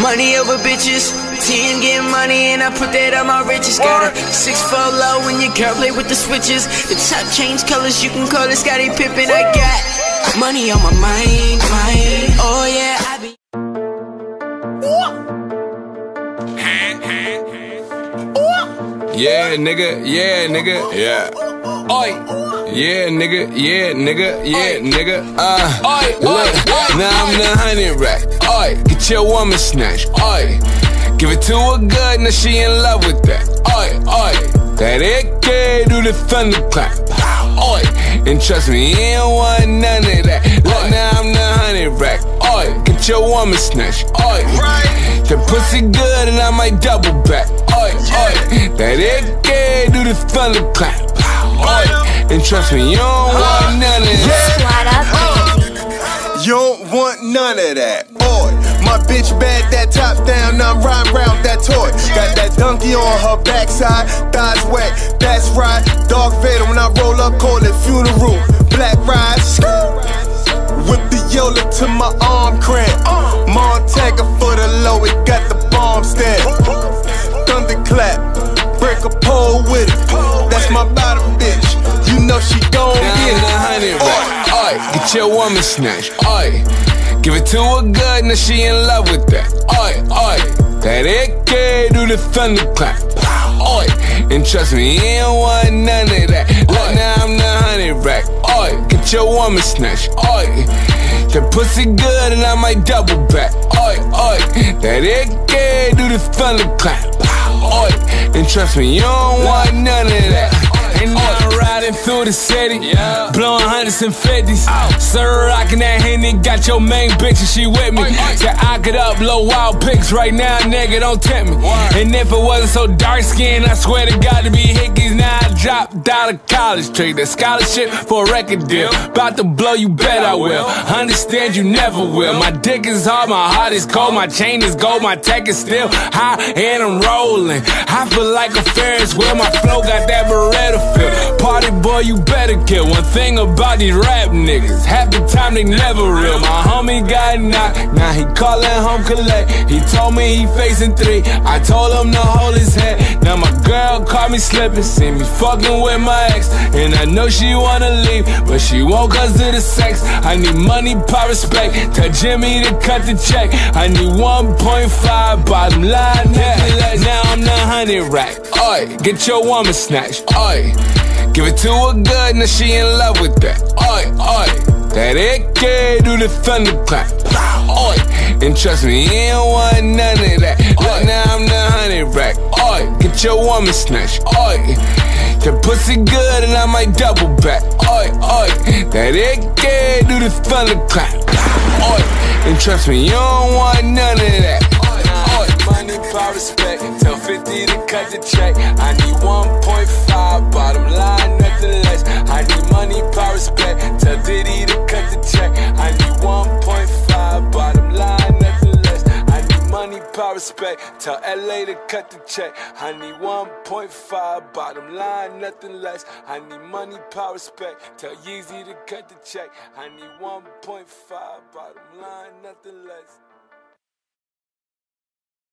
Money over bitches, T and getting money, and I put that on my riches. Got a 6-4 low when your girl play with the switches. The top change colors, you can call it Scottie Pippen. I got money on my mind, oh yeah, I be yeah, nigga, yeah, nigga, yeah. Oi. Yeah, nigga, yeah, nigga, yeah, nigga. Oi. Look, now I'm the 100 rack. Oi, get your woman snatched. Oi, give it to her good, now she in love with that. Oi, oi, that AK do the thunderclap. Oi, and trust me, you don't want none of that. Look, now I'm the 100 rack. Oi, get your woman snatched. Oi, that pussy good and I might double back. Oi, oi, that AK do the thunderclap. Oi, and trust me, you don't want none of that. You don't want none of that. Oi, my bitch bad, that top down, I'm riding round that toy. Got that donkey on her backside, thighs wet, that's right. Darth Vader when I roll up, call it funeral. Black ride, whip the Yola to my arm cramp. Montega for the low, it got the bomb stamp. Thunderclap, break a pole with it. That's my bottom bitch, you know she gon' get it. Oi, get your woman snatched. Oi, give it to her good, now she in love with that. Oi, oi, that AK do the thunderclap. Oi, and trust me, you don't want none of that. Look, now I'm the 100 rack. Oi, get your woman snatched. Oi, that pussy good and I might double back. Oi, oi, that AK do the thunderclap. Oi, and trust me, you don't want none of that. And I'm riding through the city, blowing 150s. Sir, rocking that Henny, got your main bitch and she with me. Said I could upload wild pics right now, nigga, don't tempt me. And if it wasn't so dark skinned, I swear to God to be hickeys. Now I dropped out of college, trade that scholarship for a record deal. About to blow, you bet I will. Understand you never will. My dick is hard, my heart is cold, my chain is gold, my tech is still high, and I'm rolling. I feel like a Ferris wheel, my flow got that Beretta. Party boy, you better get one thing about these rap niggas. Half the time they never real. My homie got knocked, now he calling home collect. He told me he facing 3. I told him to hold his head. Now my girl caught me slipping, see me fucking with my ex, and I know she wanna leave, but she won't cause of the sex. I need money, power, respect. Tell Jimmy to cut the check. I need 1.5 bottom line. Now I'm the 100 rack. Oi, get your woman snatched. Oi, give it to her good, now she in love with that. Oi, oi, that AK do the thunderclap. Oi, and trust me, you don't want none of that. Look, now I'm the 100 rack. Oi, get your woman snatched. Oi, that pussy good and I might double back. Oi, oi, that AK do the thunderclap. Oi, and trust me, you don't want none of that. Oi, money, power, respect. Tell 50 to cut the check. I need 1.5, bottom line, nothing less. I need money, power, respect. Tell Diddy to cut the check. I need 1.5, bottom line, nothing less. I need money, power, respect. Tell LA to cut the check. I need 1.5, bottom line, nothing less. I need money, power, respect. Tell Yeezy to cut the check. I need 1.5, bottom line, nothing less.